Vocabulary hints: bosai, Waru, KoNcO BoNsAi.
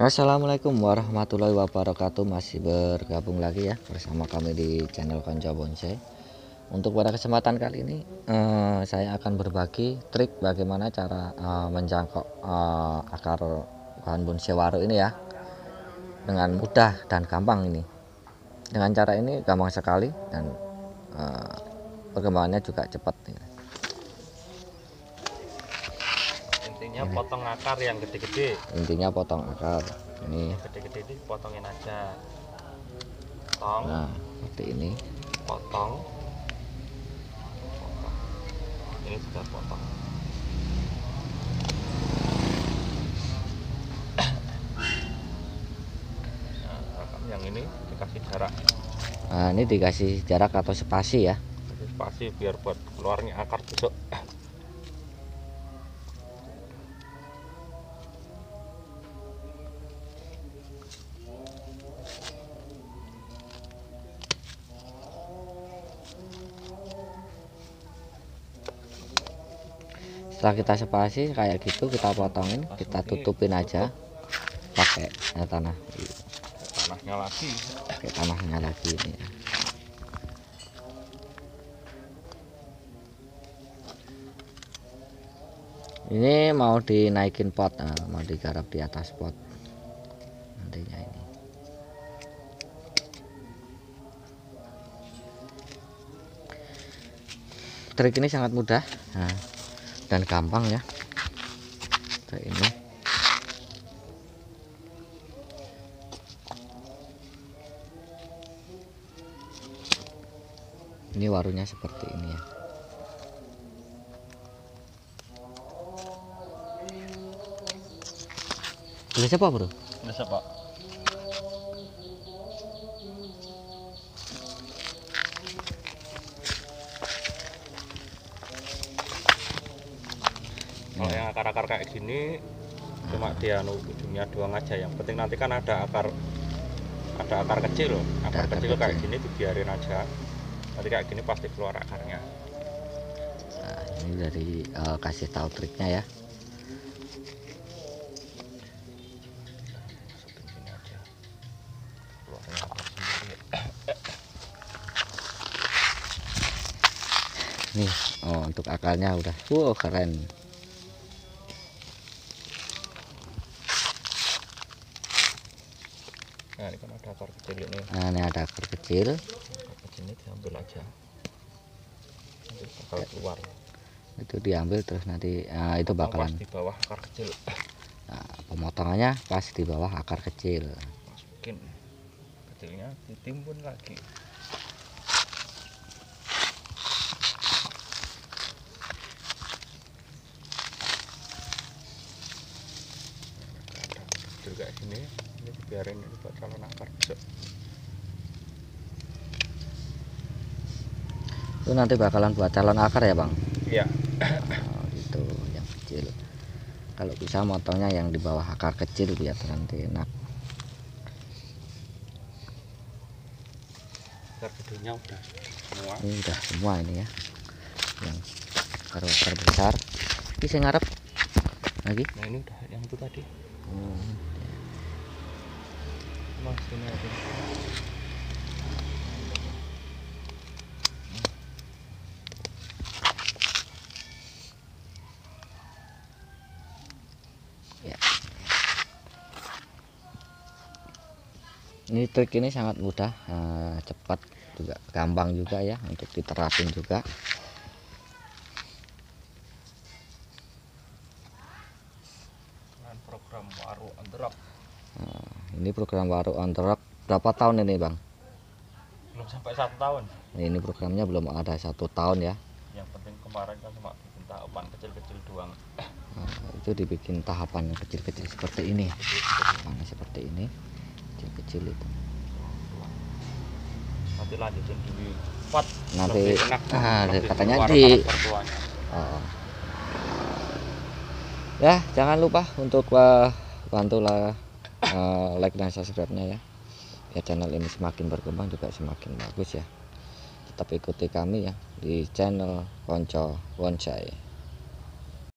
Assalamualaikum warahmatullahi wabarakatuh. Masih bergabung lagi ya bersama kami di channel KoNcO BoNsAi. Untuk pada kesempatan kali ini saya akan berbagi trik bagaimana cara menjangkau akar pohon bonsai waru ini ya, dengan mudah dan gampang. Ini dengan cara ini gampang sekali dan perkembangannya juga cepat. Potong akar yang gede-gede, intinya potong akar ini gede-gede ini potongin aja, potong. Nah seperti ini potong. Ini sudah potong. Nah, yang ini dikasih jarak. Nah ini dikasih jarak atau spasi ya, spasi biar buat keluarnya akar besok. Setelah kita spasi kayak gitu, kita potongin, kita tutupin aja pakai tanah. Pakai tanahnya lagi ini. Ini mau dinaikin pot, mau digarap di atas pot nantinya ini. Trik ini sangat mudah. Nah, dan gampang ya, kayak ini. Ini warunya seperti ini ya. Boleh siapa bro? Boleh siapa? Kalau yang akar-akar kayak gini cuma dia ujungnya doang aja. Yang penting nanti kan ada akar kecil loh. Akar kecil kayak gini dibiarin aja. Nanti kayak gini pasti keluar akarnya. Nah, ini dari kasih tahu triknya ya. Nih, oh untuk akarnya udah. Wow, keren. Nah, ini kan ada akar kecil ini. Nah, ini ada akar kecil. Akar kecil ini diambil aja. Nanti bakal keluar. Itu diambil terus nanti itu bakalan pas di bawah akar kecil. Nah, pemotongannya pas di bawah akar kecil. Masukin. Kecilnya ditimbun lagi. Juga ini. Biarin ini buat calon akar besok. Itu nanti bakalan buat calon akar ya bang? Iya. Oh, itu yang kecil. Kalau bisa motongnya yang di bawah akar kecil biar nanti enak. Akar gedenya udah semua. Ini udah semua ini ya. Yang akar besar. Ini saya ngarep lagi. Nah ini udah yang itu tadi. Masukin aja. Ya. Ini trik ini sangat mudah, cepat juga, gampang juga ya untuk diterapin juga. Program waru on the rock. Ini program waru on the rock berapa tahun ini bang? Belum sampai 1 tahun. Ini programnya belum ada 1 tahun ya. Yang penting kemarin kan cuma bikin tahapan kecil-kecil doang. Itu dibikin tahapan kecil-kecil seperti ini. Tahapannya seperti ini, kecil-kecil itu. Nanti lanjutin di pot. Nanti enak, katanya di. Ya jangan lupa untuk bantulah like dan subscribe-nya ya. ya channel ini semakin berkembang juga semakin bagus ya. Tetap ikuti kami ya di channel KoNcO BoNsAi.